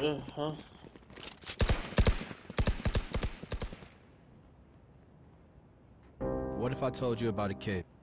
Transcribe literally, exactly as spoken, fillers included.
Uh-huh. What if I told you about a kid